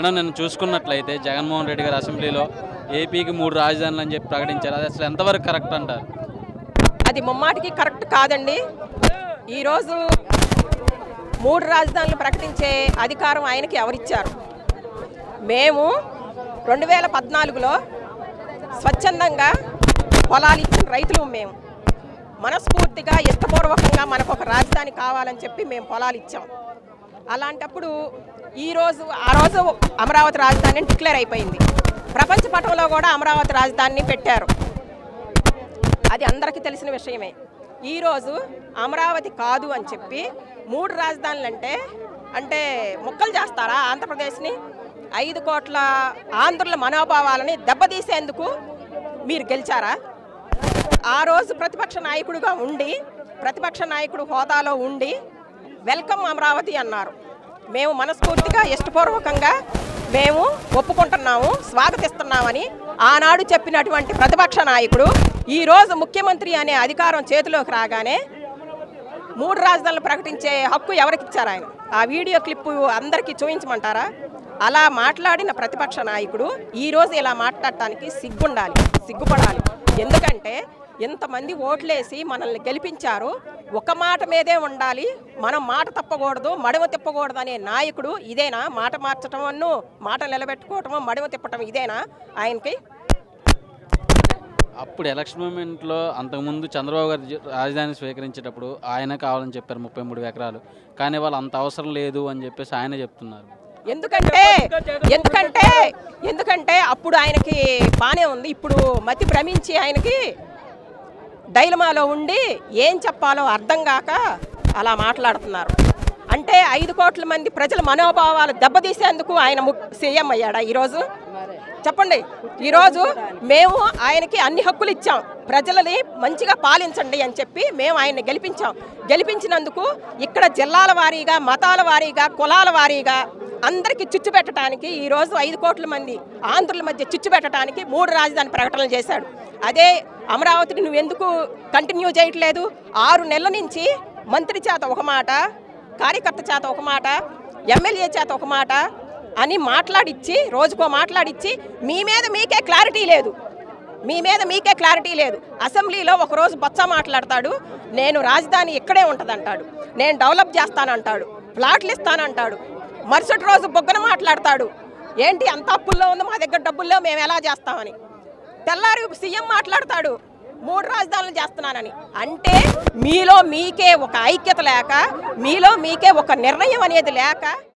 Madam నేను చూసుకున్నట్లయితే జగన్ మోహన్ రెడ్డి గారు అసెంబ్లీలో ఏపీకి 3 రాజధానులు అని చెప్పి ప్రకటించారు. అది అసలు ఎంతవరకు కరెక్ట్ అంటారు? అది ముమ్మాటికి కరెక్ట్ కాదండి. ఈ రోజు 3 రాజధానులు ప్రకటించే అధికారం ఆయనకి ఎవరిచ్చారు? మేము 2014లో స్వచ్ఛందంగా పొలాలు ఇచ్చిన రైతులు. మేము మనస్ఫూర్తిగా ఇష్టపూర్వకంగా మనకు ఒక రాజధాని కావాలని చెప్పి మేము పొలాలు ఇచ్చాం. అలాంటప్పుడు ఈరోజు ఆ రోజు అమరావతి రాజధాని డిక్లేర్ అయిపోయింది. ప్రపంచ పటంలో కూడా అమరావతి రాజధానిని పెట్టారు. అది అందరికీ తెలిసిన విషయమే. ఈరోజు అమరావతి కాదు అని చెప్పి 3 రాజధానులు అంటే ముక్కలు చేస్తారా? ఆంధ్రప్రదేశ్ని 5 కోట్ల ఆంధ్రుల మనోభావాలని దెబ్బతీసేందుకు మీరు గెలిచారా? ఆ రోజు ప్రతిపక్ష నాయకుడిగా ఉండి, ప్రతిపక్ష నాయకుడు హోదాలో ఉండి వెల్కమ్ అమరావతి అన్నారు. మేము మనస్ఫూర్తిగా ఇష్టపూర్వకంగా మేము ఒప్పుకుంటున్నాము, స్వాగతిస్తున్నామని ఆనాడు చెప్పినటువంటి ప్రతిపక్ష నాయకుడు ఈరోజు ముఖ్యమంత్రి అనే అధికారం చేతిలోకి రాగానే 3 రాజధానులు ప్రకటించే హక్కు ఎవరికి ఇచ్చారు ఆయన? ఆ వీడియో క్లిప్పు అందరికీ చూపించమంటారా? అలా మాట్లాడిన ప్రతిపక్ష నాయకుడు ఈరోజు ఇలా మాట్లాడటానికి సిగ్గుండాలి, సిగ్గుపడాలి. ఎందుకంటే ఎంతమంది ఓట్లేసి మనల్ని గెలిపించారు. ఒక మాట మీదే ఉండాలి, మనం మాట తప్పకూడదు, మడవ తిప్పకూడదు అనే నాయకుడు ఇదేనా? మాట మార్చటమన్ను, మాట నిలబెట్టుకోవటము, మడవ తిప్పటం ఇదేనా ఆయనకి? అప్పుడు ఎలక్షన్ మూమెంట్లో అంతకుముందు చంద్రబాబు గారు రాజధాని స్వీకరించేటప్పుడు ఆయన కావాలని చెప్పారు 33 ఎకరాలు. కానీ వాళ్ళు అంత అవసరం లేదు అని చెప్పేసి ఆయన చెప్తున్నారు. ఎందుకంటే అప్పుడు ఆయనకి బానే ఉంది. ఇప్పుడు మతి భ్రమించి ఆయనకి డైలమాలో ఉండి ఏం చెప్పాలో అర్థం కాక అలా మాట్లాడుతున్నారు. అంటే 5 కోట్ల మంది ప్రజల మనోభావాలు దెబ్బతీసేందుకు ఆయన సీఎం అయ్యాడా? ఈరోజు చెప్పండి. ఈరోజు మేము ఆయనకి అన్ని హక్కులు ఇచ్చాం, ప్రజలని మంచిగా పాలించండి అని చెప్పి మేము ఆయన్ని గెలిపించాం. గెలిపించినందుకు ఇక్కడ జిల్లాల వారీగా, మతాల వారీగా, కులాల వారీగా అందరికీ చిచ్చు పెట్టడానికి ఈరోజు 5 కోట్ల మంది ఆంధ్రుల మధ్య చిచ్చు పెట్టడానికి 3 రాజధాని ప్రకటనలు చేశాడు. అదే అమరావతిని నువ్వెందుకు కంటిన్యూ చేయట్లేదు? 6 నెలల నుంచి మంత్రి చేత ఒక మాట, కార్యకర్త చేత ఒక మాట, ఎమ్మెల్యే చేత ఒక మాట అని మాట్లాడిచ్చి, రోజుకో మాట్లాడిచ్చి మీ మీద మీకే క్లారిటీ లేదు, అసెంబ్లీలో ఒకరోజు బొత్స మాట్లాడతాడు, నేను రాజధాని ఇక్కడే ఉంటుందంటాడు, నేను డెవలప్ చేస్తానంటాడు, ప్లాట్లు ఇస్తానంటాడు. మరుసటి రోజు బొగ్గన మాట్లాడతాడు, ఏంటి అంత అప్పుల్లో ఉందో, మా దగ్గర డబ్బుల్లో మేము ఎలా చేస్తామని. తెల్లారి సీఎం మాట్లాడతాడు 3 రాజధానులు చేస్తున్నానని. అంటే మీలో మీకే ఒక ఐక్యత లేక, మీలో మీకే ఒక నిర్ణయం అనేది లేక